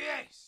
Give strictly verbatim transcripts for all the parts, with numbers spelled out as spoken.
Yes!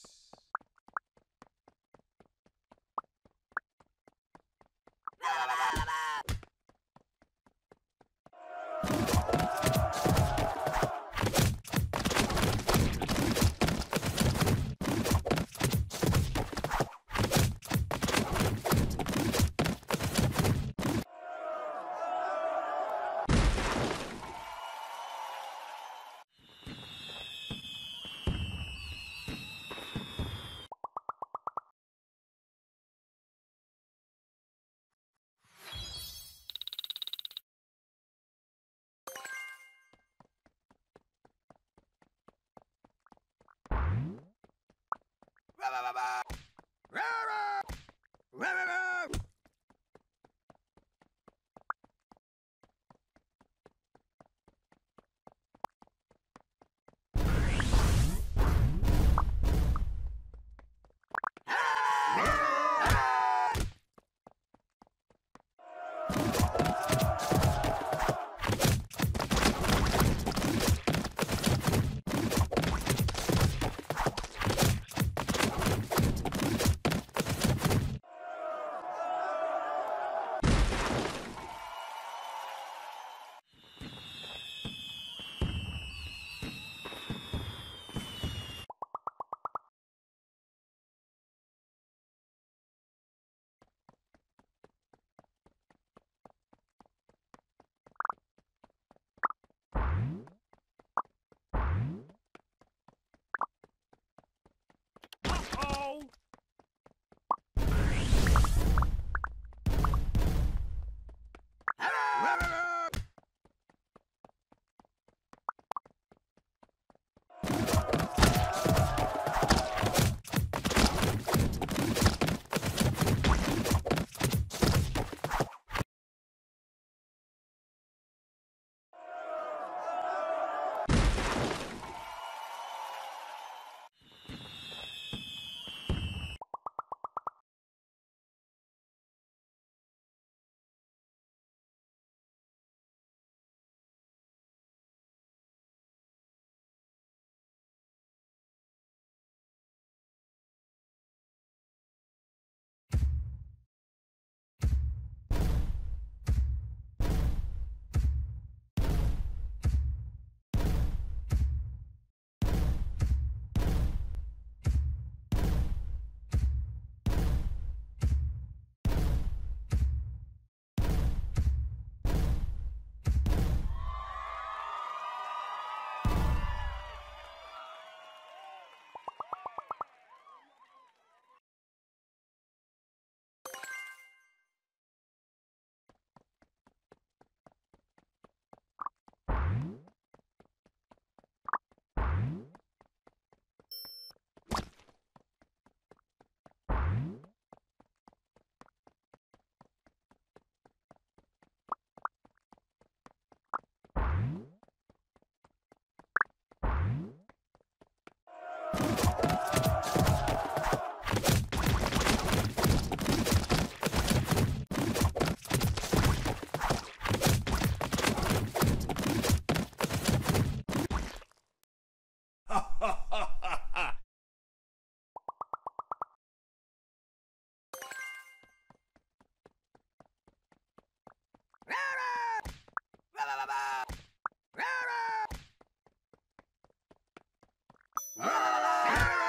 Ah!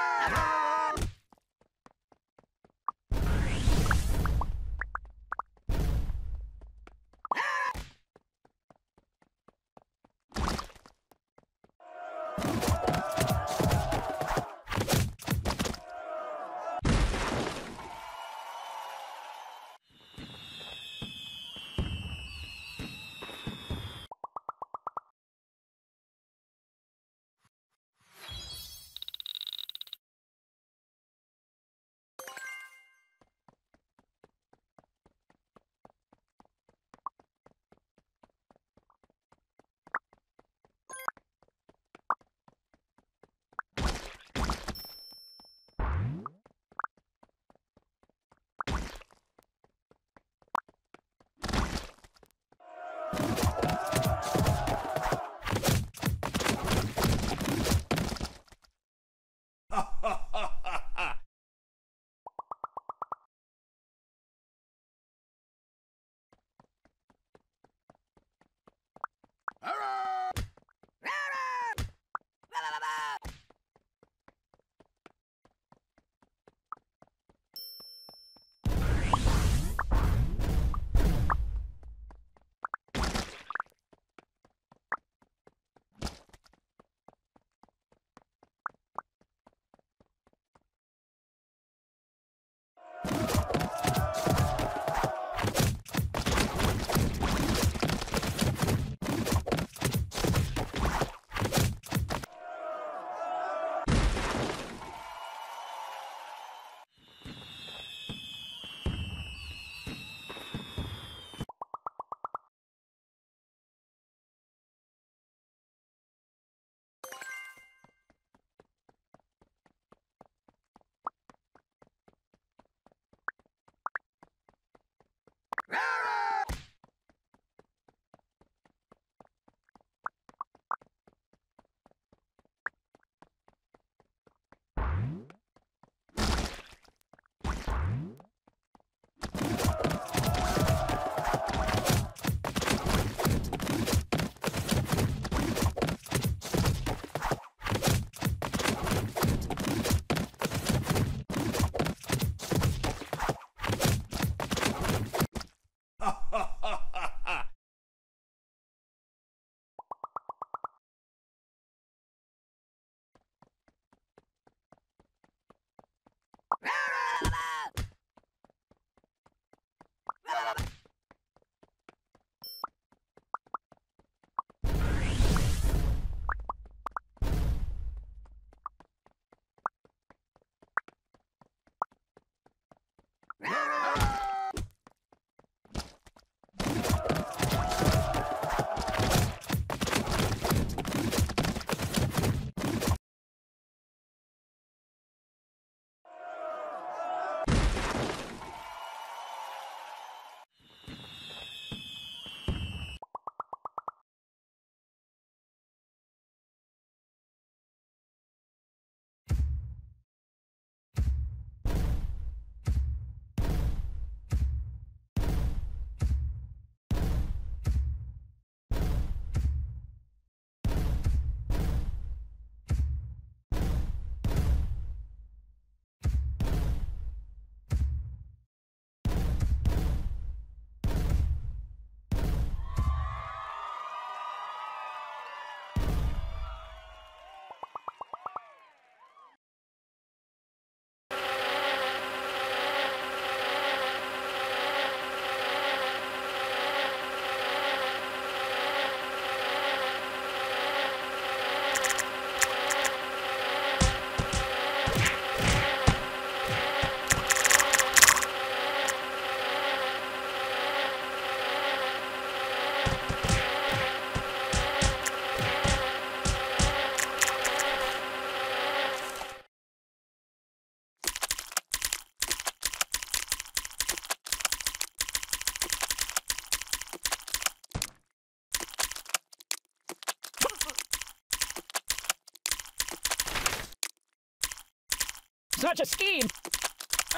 Such a scheme!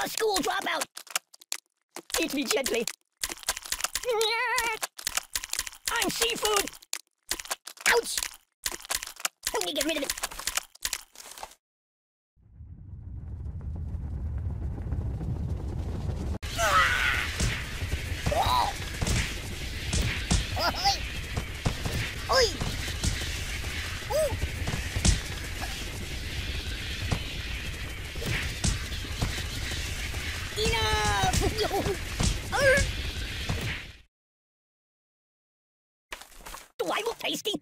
A school dropout! Eat me gently! I'm seafood! Ouch! Let me get rid of it! Do I look tasty?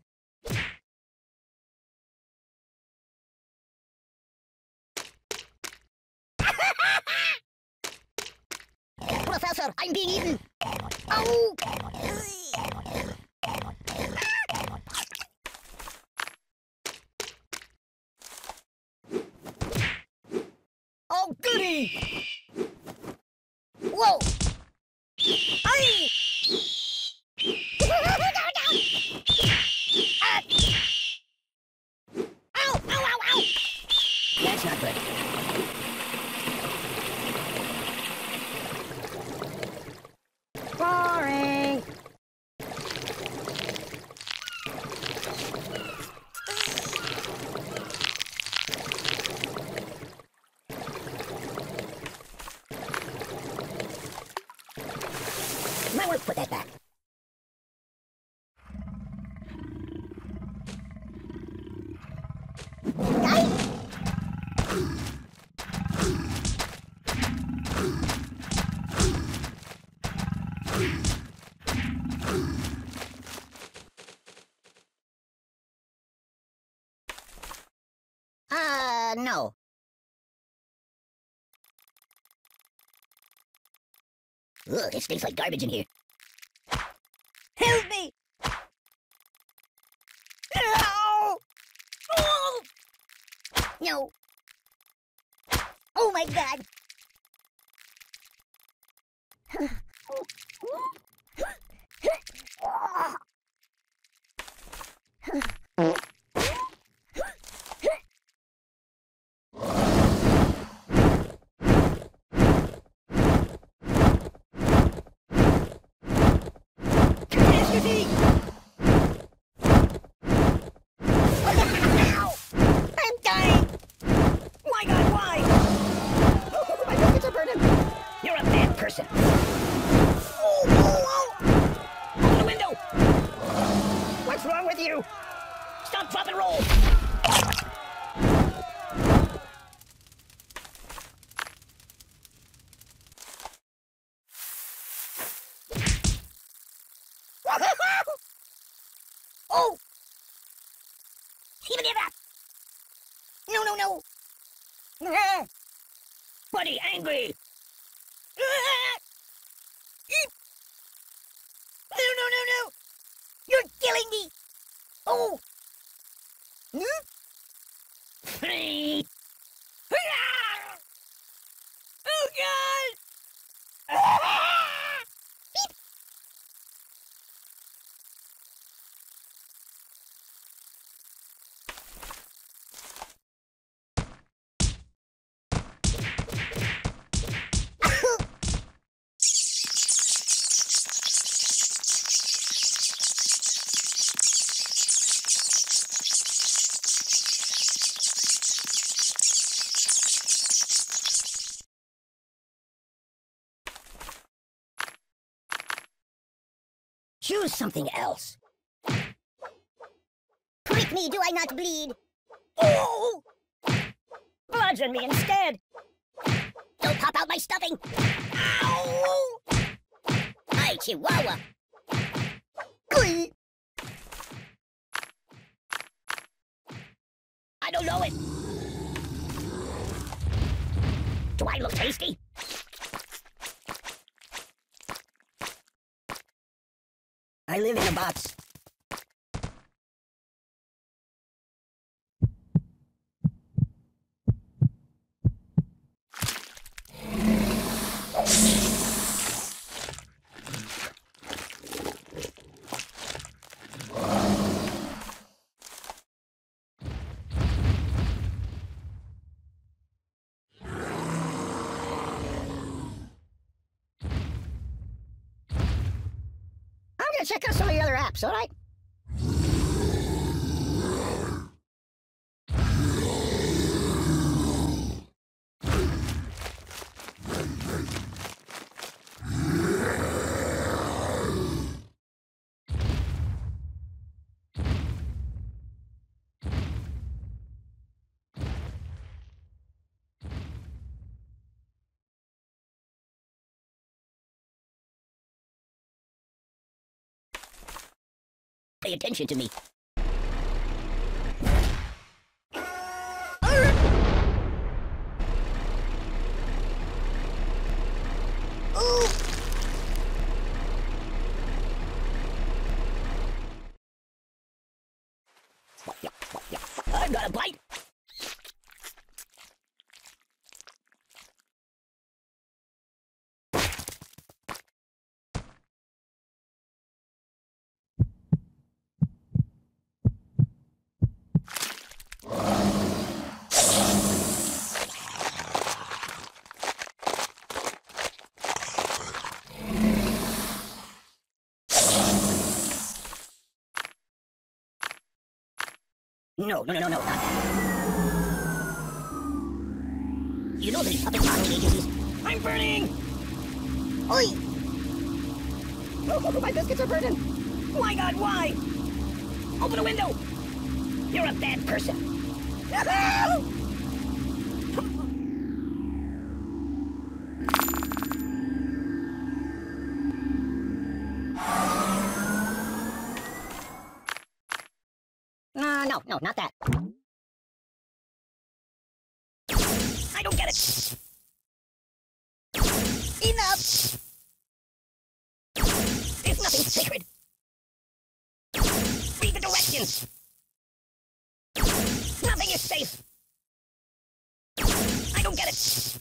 Professor, I'm being eaten. Oh! Oh, goody! Whoa! Aye! Uh, no. Ugh, it stinks like garbage in here. Help me! No! Oh! No. Oh my god! Catastrophe! I'm dying! My god, why? My pockets are burning! You're a bad person! Oh, oh, oh. Open the window! What's wrong with you? Stop, drop, and roll! Oh! Even give up! No, no, no! Ah. Buddy, angry! Ah. No, no, no, no! You're killing me! Oh! Hmm? Oh, God! Ah. Choose something else. Prick me, do I not bleed? Oh! Bludgeon me instead. Don't pop out my stuffing. Ow! Hi, Chihuahua. I don't know it. Do I look tasty? I live in a box. Check out some of your other apps, all right? Pay attention to me. I've got a bite. No, no, no, no, no, not that. You know there's puppets on agencies. I'm burning! Oi! Oh, my biscuits are burning! My god, why? Open a window! You're a bad person! No, no, not that. I don't get it. Enough! There's nothing sacred. Read the directions. Nothing is safe. I don't get it.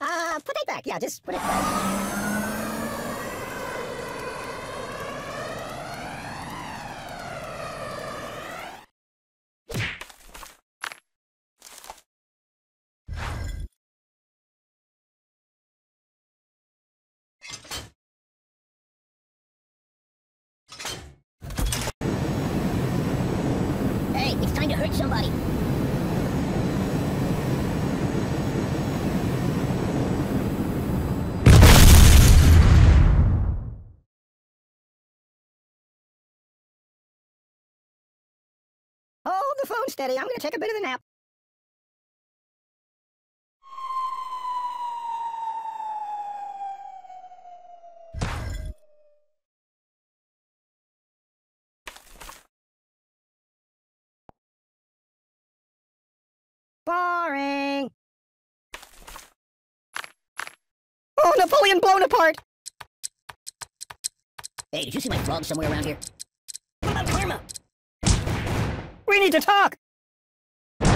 Uh, put it back. Yeah, just put it back. Hey, it's time to hurt somebody. The phone steady. I'm going to take a bit of a nap. Boring. Oh, Napoleon blown apart. Hey, did you see my frog somewhere around here? What about karma? We need to talk! No!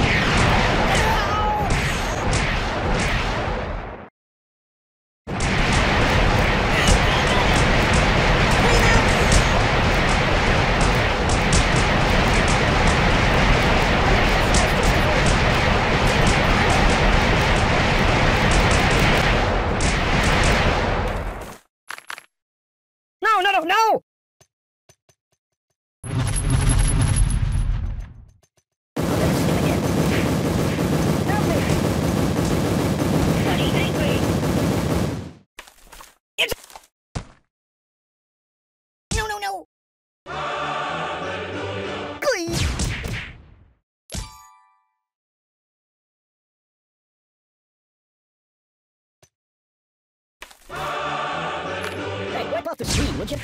No, no, no, no! Off the screen, would you?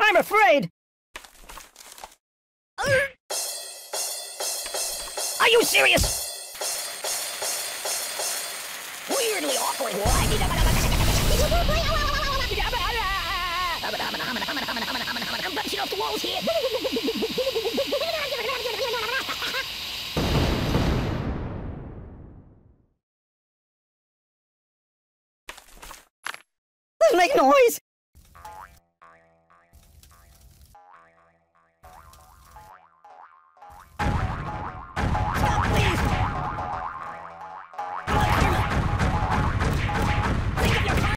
I'm afraid. Are you serious? Weirdly awkward. I'm bouncing off the walls here. Make noise!